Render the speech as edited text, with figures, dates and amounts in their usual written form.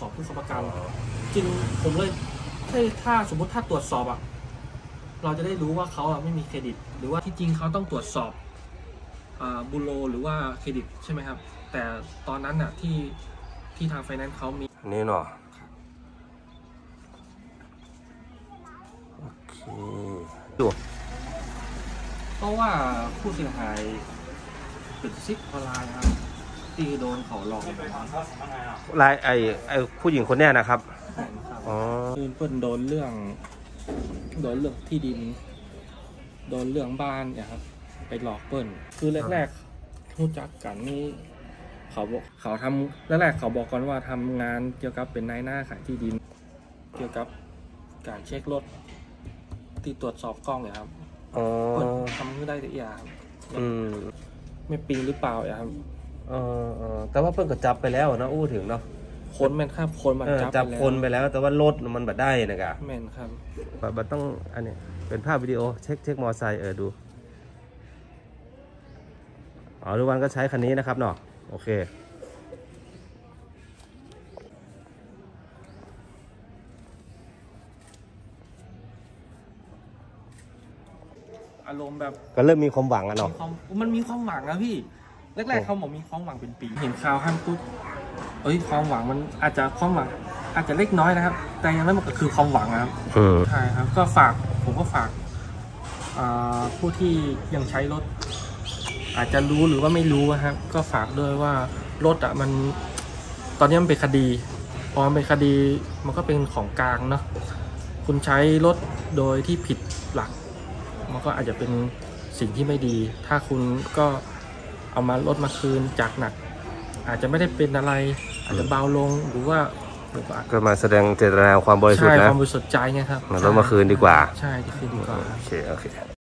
ของผู้ค้ำประกันจริงผมเลยถ้าสมมติถ้าตรวจสอบอ่ะเราจะได้รู้ว่าเขาไม่มีเครดิตหรือว่าที่จริงเขาต้องตรวจสอบบูโรหรือว่าเครดิตใช่ไหมครับแต่ตอนนั้นอ่ะที่ทางไฟแนนซ์เขามีนี่เนาะโอเคดูเพราะว่าผู้เสียหายติดซิกออนไลน์ครับที่โดนเขาหลอกลายไอ้ผู้หญิงคนเนี้ยนะครับอ๋อเพิ่นโดนเรื่องที่ดินโดนเรื่องบ้านเนี่ยครับไปหลอกเพิ่นคือแรกๆรู้จักกันนี่เขาทำแรกๆเขาบอกกันว่าทำงานเกี่ยวกับเป็นนายหน้าขายที่ดินเกี่ยวกับการเช็ครถที่ตรวจสอบกล้องเนี่ยครับเพิ่นทำเพื่อได้แต่อย่างไม่ปิงหรือเปล่าเนี่ยครับแต่ว่าเพิ่งก็จับไปแล้วนะอู้ถึงเนาะคนแม่นครับคนมันจับคนไปแล้วแต่ว่ารถมันบัดได้นะกะแม่นครับบัดต้องอันนี้เป็นภาพวิดีโอเช็คมอไซค์ดูอ๋อทุกวันก็ใช้คันนี้นะครับเนาะโอเคอารมณ์แบบก็เริ่มมีความหวังแล้วเนาะมันมีความหวังแล้วพี่แรกๆเขาบอกมีความหวังเป็นปีเห็นข่าวห้ามปุ๊บเอ้ยความหวังมันอาจจะความหวังอาจจะเล็กน้อยนะครับแต่ยังไม่หมดก็คือความหวังนะครับใช่ครับก็ฝากผมก็ฝากผู้ที่ยังใช้รถอาจจะรู้หรือว่าไม่รู้นะครับก็ฝากด้วยว่ารถอ่ะมันตอนนี้มันเป็นคดีพอมันเป็นคดีมันก็เป็นของกลางเนาะคุณใช้รถโดยที่ผิดหลักมันก็อาจจะเป็นสิ่งที่ไม่ดีถ้าคุณก็เอามารถมาคืนจากหนักอาจจะไม่ได้เป็นอะไรอาจจะเบาลงหรือว่าก็มาแสดงเจตนาความบริสุทธิ์นะความบริสุทธิ์ใจไงครับรถมาคืนดีกว่าใช่คืนดีกว่าโอเค